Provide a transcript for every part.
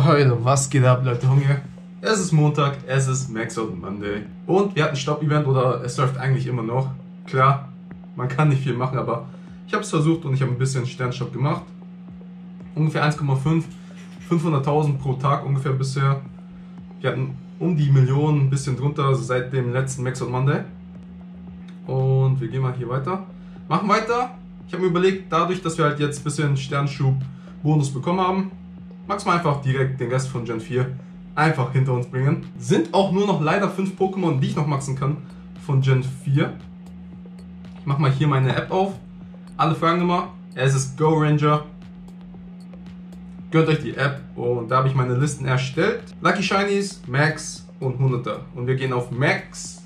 Alter, was geht ab, Leute, Hunger? Es ist Montag, es ist Max on Monday. Und wir hatten ein Stopp-Event, oder es läuft eigentlich immer noch. Klar, man kann nicht viel machen, aber ich habe es versucht und ich habe ein bisschen Sternenstaub gemacht. Ungefähr 1,5, 500.000 pro Tag ungefähr bisher. Wir hatten um die Millionen, ein bisschen drunter, seit dem letzten Max on Monday. Und wir gehen mal hier weiter. Machen weiter. Ich habe mir überlegt, dadurch, dass wir halt jetzt ein bisschen Sternschub-Bonus bekommen haben, magst du mal einfach direkt den Rest von Gen 4 einfach hinter uns bringen. Sind auch nur noch leider 5 Pokémon, die ich noch maxen kann von Gen 4. Ich mach mal hier meine App auf. Alle Fragen immer. Es ist Go Ranger. Gönnt euch die App und da habe ich meine Listen erstellt. Lucky Shinies, Max und 100er. Und wir gehen auf Max.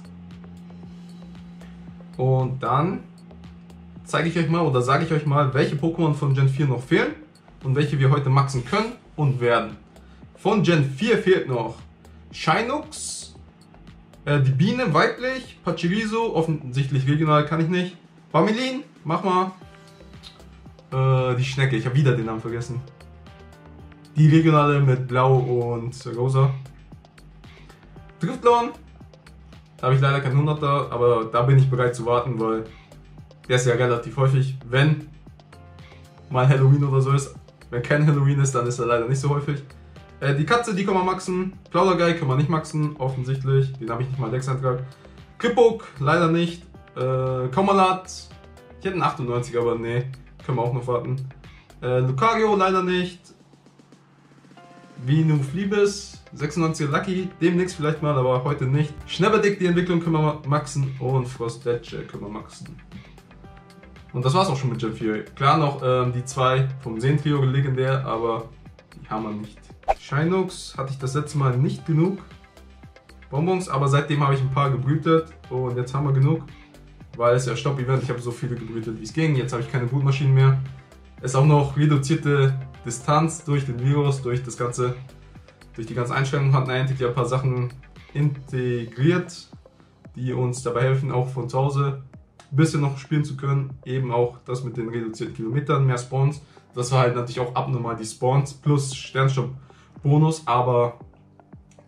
Und dann zeige ich euch mal oder sage ich euch mal, welche Pokémon von Gen 4 noch fehlen und welche wir heute maxen können und werden. Von Gen 4 fehlt noch Shinux, die Biene weiblich, Pachirisu, offensichtlich regional, kann ich nicht. Bamilin, mach mal. Die Schnecke, ich habe wieder den Namen vergessen. Die regionale mit Blau und Rosa. Driftlon, da habe ich leider keinen 100er, aber da bin ich bereit zu warten, weil der ist ja relativ häufig, wenn mal Halloween oder so ist. Wenn kein Halloween ist, dann ist er leider nicht so häufig. Die Katze, die kann man maxen. Plauderguy kann man nicht maxen, offensichtlich. Den habe ich nicht mal Dex-Eintrag. Clipbook, leider nicht. Kaumalat, ich hätte einen 98, aber nee, können wir auch noch warten. Lucario, leider nicht. Vinuflibis, 96er Lucky, demnächst vielleicht mal, aber heute nicht. Schnabberdick, die Entwicklung können wir maxen. Und Frostletcher können wir maxen. Und das war's auch schon mit Gen 4. Klar noch die zwei vom Seen-Trio legendär, aber die haben wir nicht. Shinux hatte ich das letzte Mal nicht genug Bonbons, aber seitdem habe ich ein paar gebrütet und jetzt haben wir genug, weil es ja Stopp-Event, ich habe so viele gebrütet wie es ging, jetzt habe ich keine Brutmaschinen mehr. Es ist auch noch reduzierte Distanz durch den Virus, durch die ganze Einstellung hat Niantic ja ein paar Sachen integriert, die uns dabei helfen, auch von zu Hause ein bisschen noch spielen zu können, eben auch das mit den reduzierten Kilometern, mehr Spawns. Das war halt natürlich auch abnormal, die Spawns plus Sternstopp-Bonus, aber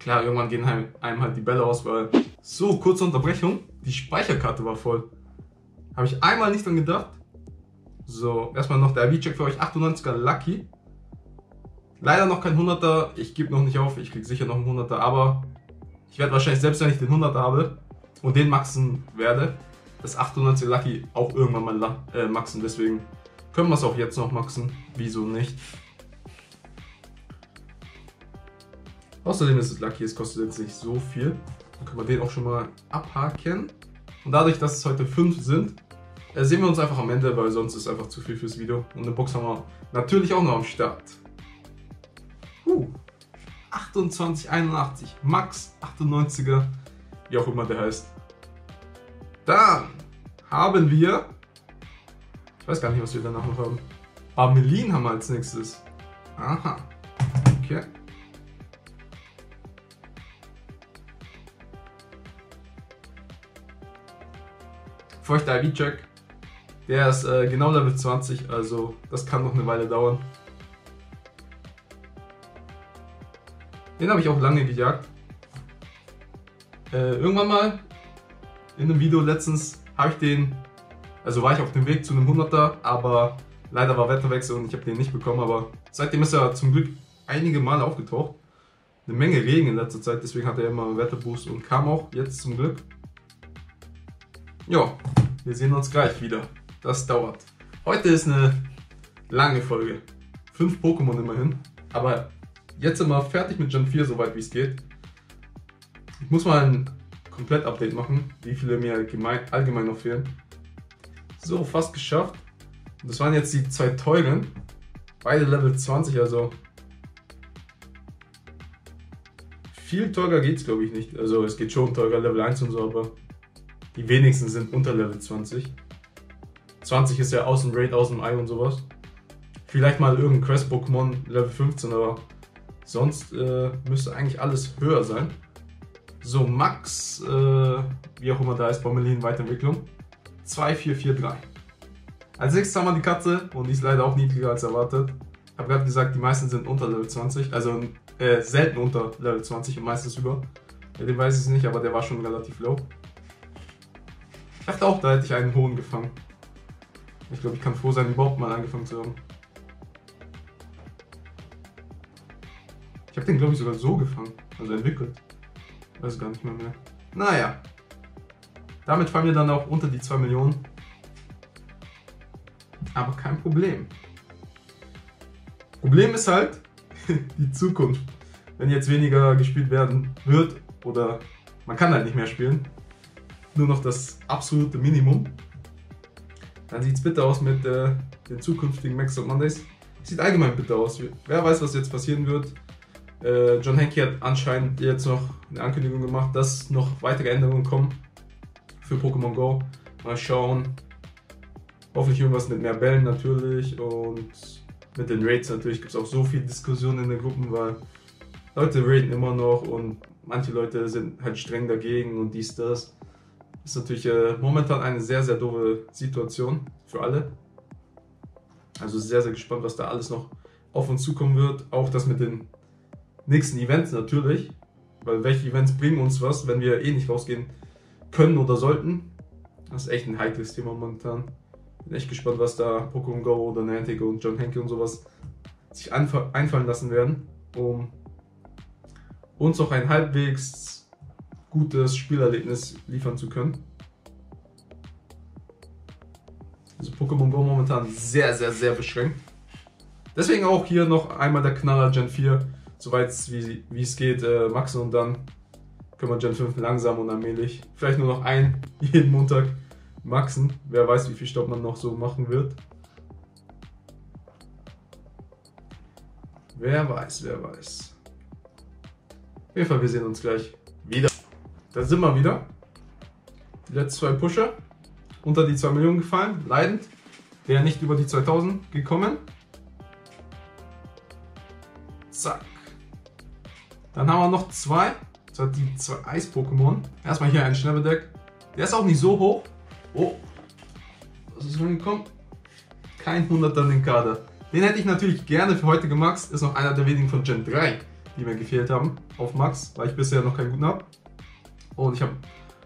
klar, irgendwann gehen einem halt die Bälle aus, weil... So, kurze Unterbrechung, die Speicherkarte war voll. Habe ich einmal nicht dran gedacht. So, erstmal noch der IV-Check für euch, 98er Lucky. Leider noch kein 100er, ich gebe noch nicht auf, ich kriege sicher noch einen 100er, aber ich werde wahrscheinlich, selbst wenn ich den 100er habe und den maxen werde, das 98er Lucky auch irgendwann mal maxen, deswegen können wir es auch jetzt noch maxen, wieso nicht. Außerdem ist es Lucky, es kostet jetzt nicht so viel, dann können wir den auch schon mal abhaken. Und dadurch, dass es heute 5 sind, sehen wir uns einfach am Ende, weil sonst ist einfach zu viel fürs Video. Und eine Box haben wir natürlich auch noch am Start. 2881, Max 98er, wie auch immer der heißt. Dann haben wir, ich weiß gar nicht, was wir danach noch haben. Bamilin haben wir als nächstes. Aha, okay. Feuchter IV-Check. Der ist genau Level 20, also das kann noch eine Weile dauern. Den habe ich auch lange gejagt. Irgendwann mal in einem Video letztens habe ich den... Also war ich auf dem Weg zu einem 100er, aber leider war Wetterwechsel und ich habe den nicht bekommen, aber seitdem ist er zum Glück einige Male aufgetaucht. Eine Menge Regen in letzter Zeit, deswegen hat er immer Wetterboost und kam auch jetzt zum Glück. Ja, wir sehen uns gleich wieder. Das dauert. Heute ist eine lange Folge. 5 Pokémon immerhin, aber jetzt sind wir fertig mit Gen 4, soweit wie es geht. Ich muss mal ein Komplett-Update machen, wie viele mir allgemein noch fehlen. So, fast geschafft. Das waren jetzt die zwei teuren. Beide Level 20, also... Viel teurer geht's glaube ich nicht. Also es geht schon teurer, Level 1 und so, aber... Die wenigsten sind unter Level 20. 20 ist ja aus dem Raid, aus dem Ei und sowas. Vielleicht mal irgendein Quest-Pokémon Level 15, aber... Sonst müsste eigentlich alles höher sein. So, Max, wie auch immer da ist, Bommelin, Weiterentwicklung. 2443. Als nächstes haben wir die Katze und die ist leider auch niedriger als erwartet. Ich habe gerade gesagt, die meisten sind unter Level 20, also selten unter Level 20 und meistens über. Ja, den weiß ich nicht, aber der war schon relativ low. Ich dachte auch, da hätte ich einen hohen gefangen. Ich glaube, ich kann froh sein, überhaupt mal angefangen zu haben. Ich habe den, glaube ich, sogar so gefangen, also entwickelt. Weiß gar nicht mehr. Naja. Damit fallen wir dann auch unter die 2 Millionen. Aber kein Problem. Problem ist halt die Zukunft. Wenn jetzt weniger gespielt werden wird oder man kann halt nicht mehr spielen, nur noch das absolute Minimum, dann sieht es bitter aus mit den zukünftigen Max on Mondays. Sieht allgemein bitter aus. Wer weiß, was jetzt passieren wird. John Hanke hat anscheinend jetzt noch eine Ankündigung gemacht, dass noch weitere Änderungen kommen für Pokémon GO. Mal schauen. Hoffentlich irgendwas mit mehr Bällen natürlich und mit den Raids natürlich gibt es auch so viel Diskussion in den Gruppen, weil Leute raiden immer noch und manche Leute sind halt streng dagegen und dies, das. Ist natürlich momentan eine sehr, sehr doofe Situation für alle. Also sehr, sehr gespannt, was da alles noch auf uns zukommen wird. Auch das mit den nächsten Events natürlich, weil welche Events bringen uns was, wenn wir eh nicht rausgehen können oder sollten. Das ist echt ein heikles Thema momentan. Bin echt gespannt, was da Pokémon GO oder Niantic und John Hanke und sowas sich einfallen lassen werden, um uns auch ein halbwegs gutes Spielerlebnis liefern zu können. Also Pokémon GO momentan sehr, sehr, sehr beschränkt. Deswegen auch hier noch einmal der Knaller Gen 4, soweit es wie es geht, maxen und dann können wir Gen 5 langsam und allmählich, vielleicht nur noch einen jeden Montag maxen. Wer weiß, wie viel Stopp man noch so machen wird. Wer weiß, wer weiß. Auf jeden Fall, wir sehen uns gleich wieder. Da sind wir wieder. Die letzten 2 Pusher. Unter die 2 Millionen gefallen, leidend. Wäre nicht über die 2000 gekommen. Zack. Dann haben wir noch 2. Das hat die 2 Eis-Pokémon. Erstmal hier ein Schnabeldeck. Der ist auch nicht so hoch. Oh, was ist rumgekommen? Kein 100er in den Kader. Den hätte ich natürlich gerne für heute gemaxt. Ist noch einer der wenigen von Gen 3, die mir gefehlt haben auf Max, weil ich bisher noch keinen guten habe. Und ich habe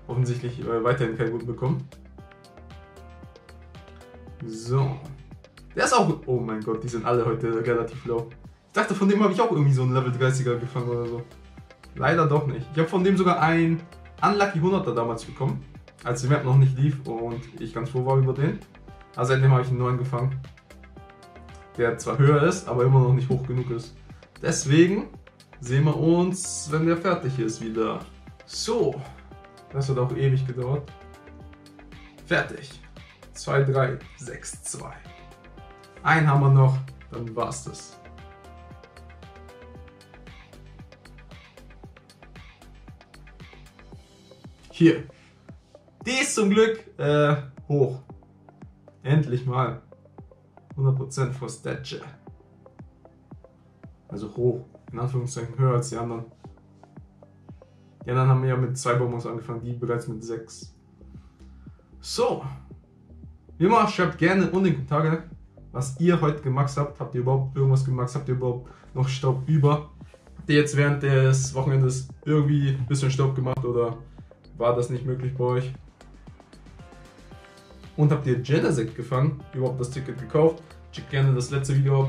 offensichtlich weiterhin keinen guten bekommen. So. Der ist auch... Oh mein Gott, die sind alle heute relativ low. Ich dachte, von dem habe ich auch irgendwie so einen Level 30er gefangen oder so. Leider doch nicht. Ich habe von dem sogar einen Unlucky 100er damals bekommen, als die Map noch nicht lief und ich ganz froh war über den. Also seitdem habe ich einen neuen gefangen, der zwar höher ist, aber immer noch nicht hoch genug ist. Deswegen sehen wir uns, wenn der fertig ist, wieder. So, das hat auch ewig gedauert. Fertig. 2, 3, 6, 2. Einen haben wir noch, dann war's das. Hier. Die ist zum Glück hoch. Endlich mal. 100% for Stature. Also hoch. In Anführungszeichen höher als die anderen. Die anderen haben ja mit 2 Bonbons angefangen, die bereits mit 6. So. Wie immer, schreibt gerne unten in die Kommentare, was ihr heute gemaxt habt. Habt ihr überhaupt irgendwas gemaxt? Habt ihr überhaupt noch Staub über? Habt ihr jetzt während des Wochenendes irgendwie ein bisschen Staub gemacht oder war das nicht möglich bei euch? Und habt ihr Genesect gefangen? Überhaupt das Ticket gekauft? Checkt gerne das letzte Video ab.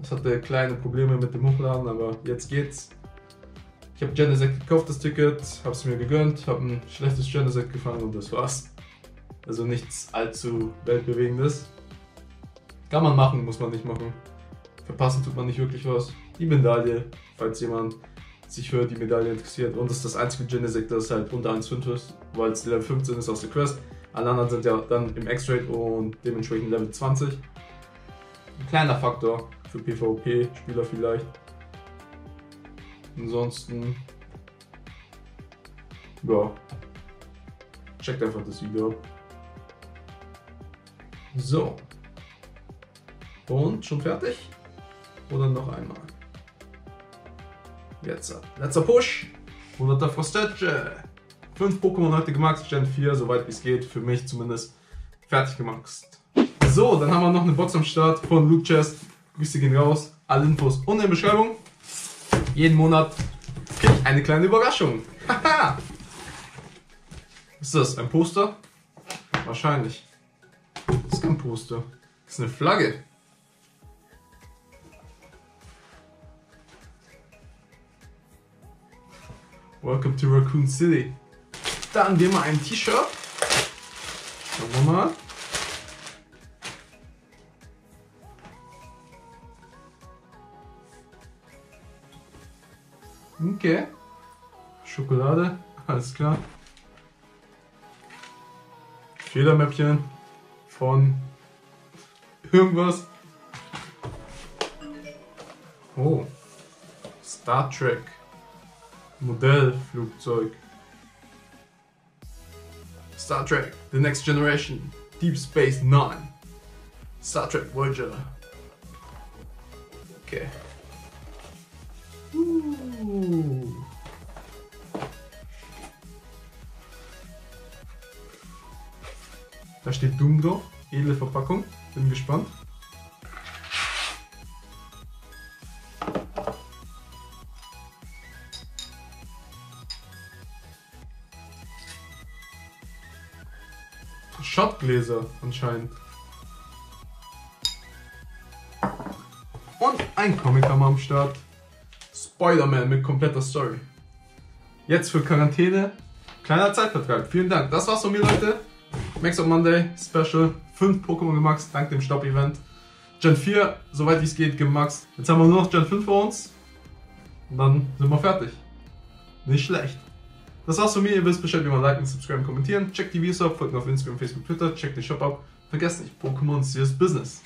Das hatte kleine Probleme mit dem Hochladen, aber jetzt geht's. Ich habe Genesect gekauft, das Ticket, habe es mir gegönnt, habe ein schlechtes Genesect gefangen und das war's. Also nichts allzu weltbewegendes. Kann man machen, muss man nicht machen. Verpassen tut man nicht wirklich was. Die Medaille, falls jemand sich für die Medaille interessiert. Und das ist das einzige Genesect, das halt unter 1,5 ist, weil es Level 15 ist aus der Quest. Alle anderen sind ja dann im X-Raid und dementsprechend Level 20. Ein kleiner Faktor für PvP-Spieler vielleicht. Ansonsten, ja, checkt einfach das Video. So. Und schon fertig? Oder noch einmal? Jetzt, letzter Push. 100er for Stature. 5 Pokémon heute gemaxt, Gen 4, soweit wie es geht, für mich zumindest fertig gemaxt. So, dann haben wir noch eine Box am Start von Lootchest. Grüße gehen raus. Alle Infos unten in der Beschreibung. Jeden Monat kriege ich eine kleine Überraschung. Haha! Was ist das? Ein Poster? Wahrscheinlich. Das ist kein Poster. Das ist eine Flagge. Welcome to Raccoon City. Dann wir mal ein T-Shirt. Schauen wir mal. Okay. Schokolade, alles klar. Federmäppchen von irgendwas. Oh. Star Trek. Modellflugzeug. Star Trek, The Next Generation, Deep Space Nine, Star Trek Voyager. Okay. Da steht Doom drauf, edle Verpackung, bin gespannt. Schottgläser anscheinend. Und ein Comic haben wir am Start. Spider-Man mit kompletter Story. Jetzt für Quarantäne. Kleiner Zeitvertreib. Vielen Dank. Das war's von mir, Leute. Max on Monday Special. 5 Pokémon gemaxt, dank dem Stopp-Event. Gen 4, soweit wie es geht, gemaxt. Jetzt haben wir nur noch Gen 5 vor uns. Und dann sind wir fertig. Nicht schlecht. Das war's von mir, ihr wisst Bescheid, wie man liken, subscriben, kommentieren, checkt die Videos ab, folgt mir auf Instagram, Facebook, Twitter, checkt den Shop ab, vergesst nicht, Pokémon Serious Business.